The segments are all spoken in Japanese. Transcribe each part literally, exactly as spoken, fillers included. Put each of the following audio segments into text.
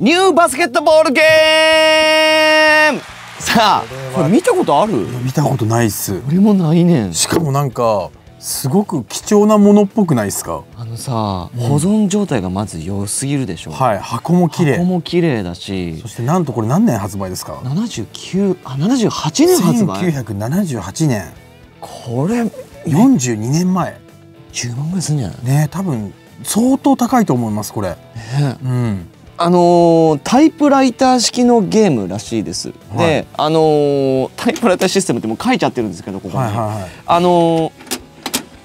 ニューバスケットボールゲーム。さあ、これ見たことある？見たことないっす。俺もないねん。しかもなんかすごく貴重なものっぽくないですか？あのさ、保存状態がまず良すぎるでしょ。はい、箱も綺麗。箱も綺麗だし。そしてなんとこれ何年発売ですか？ななじゅうきゅう、あ、ななじゅうはちねん発売。せんきゅうひゃくななじゅうはちねん。これよんじゅうにねんまえ。じゅうまんぐらいすんじゃない？ね、多分相当高いと思いますこれ。ね、うん。あのー、タイプライター式のゲームらしいです。はい、で、あのー、タイプライターシステムってもう書いちゃってるんですけどここに。あのー。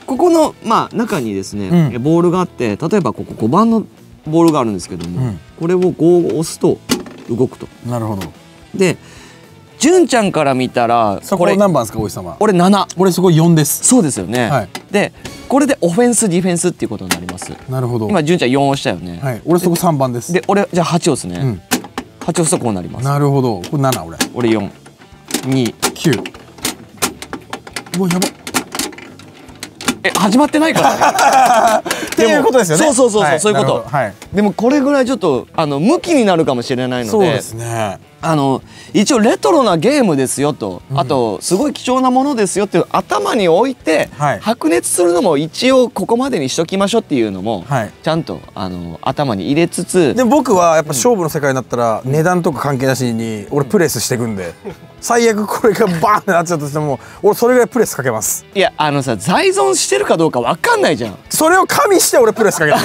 ここの、まあ、中にですね、うん、ボールがあって、例えばここごばんのボールがあるんですけども、うん、これをごを押すと動くと。なるほど。で純ちゃんから見たらこれ何番ですか、おじさま？俺なな。俺そこよんです。そうですよね、はい、でこれでオフェンスディフェンスっていうことになります。なるほど。今純ちゃんよん押したよね、はい、俺そこさんばんです。で俺じゃあはち押すね、うん、はち押すとこうなります。なるほど。これなな。俺俺よんにきゅう。うわやばっ。え、始まってないからね。っていうことですよね。そうそうそうそう、はい、そういうこと。はい、でもこれぐらいちょっとあの向きになるかもしれないので。そうですね。あの一応レトロなゲームですよと、うん、あとすごい貴重なものですよっていう頭に置いて、はい、白熱するのも一応ここまでにしときましょうっていうのも、はい、ちゃんとあの頭に入れつつ。でも僕はやっぱ勝負の世界になったら、うん、値段とか関係なしに俺プレスしていくんで、うん、最悪これがバーンってなっちゃったとしても俺それぐらいプレスかけます。いやあのさ、在存してるかどうかわかんないじゃん。それを加味して俺プレスかけま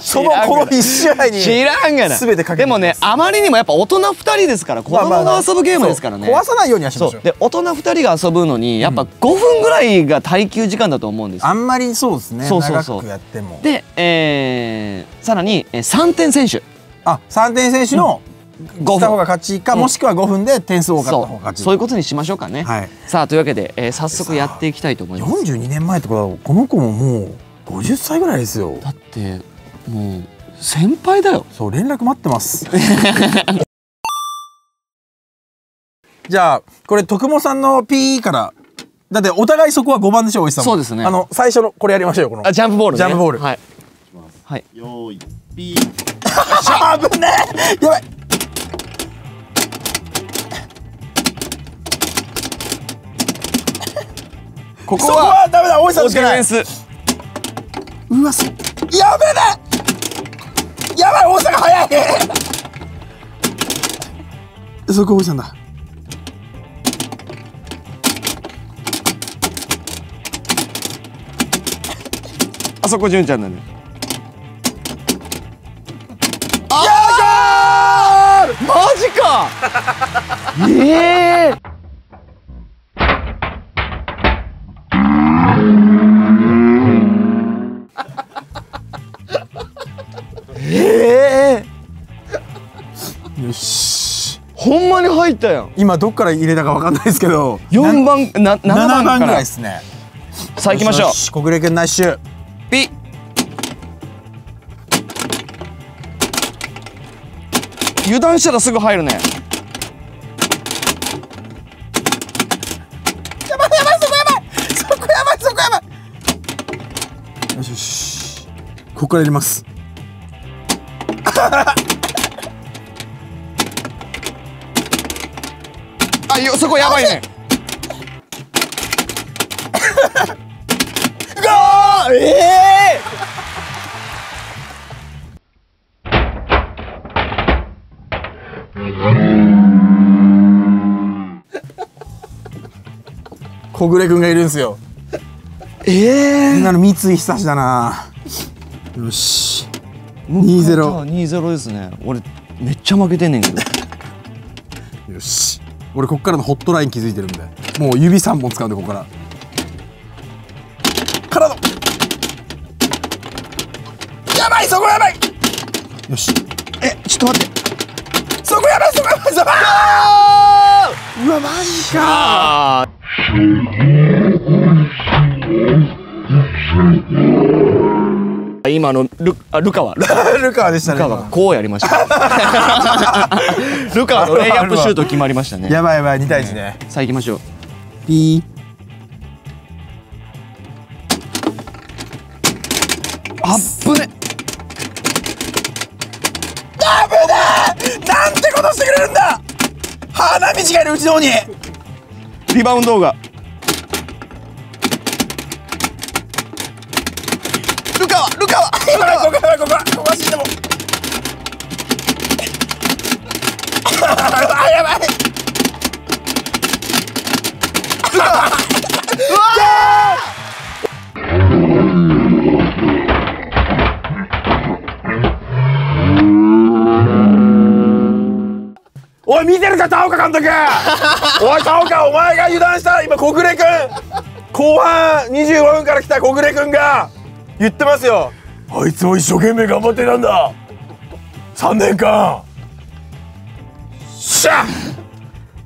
す。そのこの一試合に知らんがな全てかけます。でもね、あまりにもやっぱ大人ふたりでですから、子供が遊ぶゲームですからね。壊さないようにはしましょう。で大人ふたりが遊ぶのにやっぱごふんぐらいが耐久時間だと思うんですよ。あんまりそうですね、長くやっても。で、えー、さらにさんてん選手。あ、さんてん選手のした方が勝ちか、もしくはごふんで点数多かった方が勝ち。そういうことにしましょうかね。さあというわけで、えー、早速やっていきたいと思います。よんじゅうにねんまえってことはこの子ももうごじゅっさいぐらいですよ。だってもう先輩だよ。そう、連絡待ってます。じゃあこれ徳本さんの ピー から、だってお互いそこはごばんでしょ、おじさんも。そうですね。あの最初のこれやりましょうよ、このジャンプボール。ジャンプボール、はいはい。よーい ピー。 あぶねえ、やばい。ここはダメだ、おじさんしかない。うわす、やべえね、やばい。おじさんが早い。そこおじさんだ。あそこ純ちゃんなんで。あー、ゴール！マジか。ええええ。よし。ほんまに入ったやん。今どっから入れたかわかんないですけど。四番、な、ななばんぐらいですね。さあ行きましょう。小暮君ナイスシュー。ピッ。油断したらすぐ入るね。やばいやばい、そこやばい、そこやばい、そこやばい。よしよし、ここからやります。あよ、そこやばいね。ゴー、えー小暮君がいるんですよ。ええー、なの三井久志だな。よし。二ゼロ。二ゼロですね。俺めっちゃ負けてんねんけど。よし。俺こっからのホットライン気づいてるんで、もう指三本使うんでここから。からの。やばい、そこやばい。よし。え、ちょっと待って。そこやばい、そこやばい、そこ。うわマジか。今のルあルカワルカワでしたね。ルカワこうやりました。ルカワのレイアップシュート決まりましたね。やばいやばい、にたいいちね。さあ行きましょう。ピー。あっぶね、あぶね渡してくれるんだ。花道がいる、うちの方に。リバウンドがルカワ、ルカワ、ここからここからここ走ってもあ、やばい、ルカワうわーおい見てるか田岡監督おい田岡、お前が油断した。今小暮君、後半にじゅうごふんから来た小暮君が言ってますよ。あいつを一生懸命頑張ってたんださんねんかん。しゃ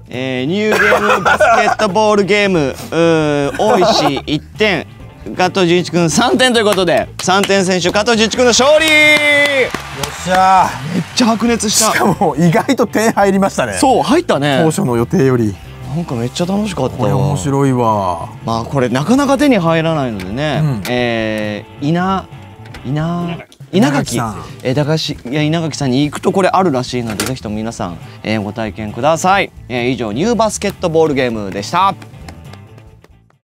えー、ニューゲームバスケットボールゲームー大石いってん、加藤純一君さんてんということで、さんてん選手加藤純一君の勝利。よっしゃー、めっちゃ白熱した。しかも意外と点入りましたね。そう入ったね、当初の予定より。なんかめっちゃ楽しかったよ。これ面白いわ。まあこれなかなか手に入らないのでね、うん、えー、稲稲稲垣え駄菓子や稲垣さんに行くとこれあるらしいので、ぜひとも皆さん、えー、ご体験ください。えー、以上ニューバスケットボールゲームでした。